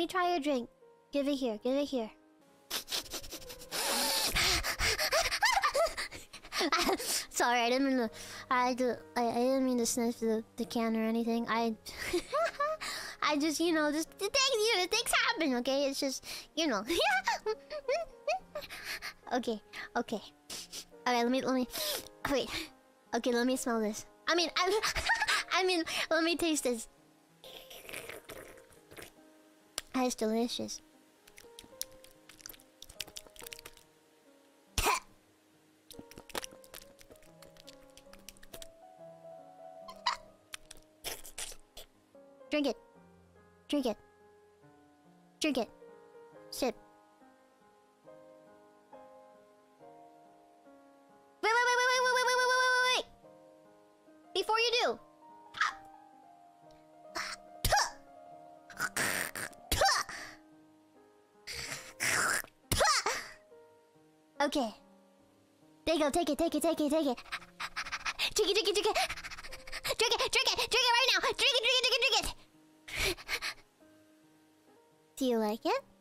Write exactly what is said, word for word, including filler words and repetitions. me try your drink. Give it here, give it here. Sorry, I didn't mean to... I, do, I, I didn't mean to sniff the, the can or anything. I... I just, you know, just... Things, you know, things happen, okay? It's just, you know... Okay, okay. Alright, let me, let me... Wait. Okay, let me smell this. I mean, I... I mean, let me taste this. That is delicious. Drink it. Drink it. Drink it. Sip. Wait, wait, wait, wait, wait, wait, wait, wait, wait, wait, wait, wait. Before you do. Okay. There you go. Take it, take it, take it, take it. Drink it, drink it, drink it. Drink it, drink it, drink it right now. Drink it, drink it, drink it, drink it. Do you like it?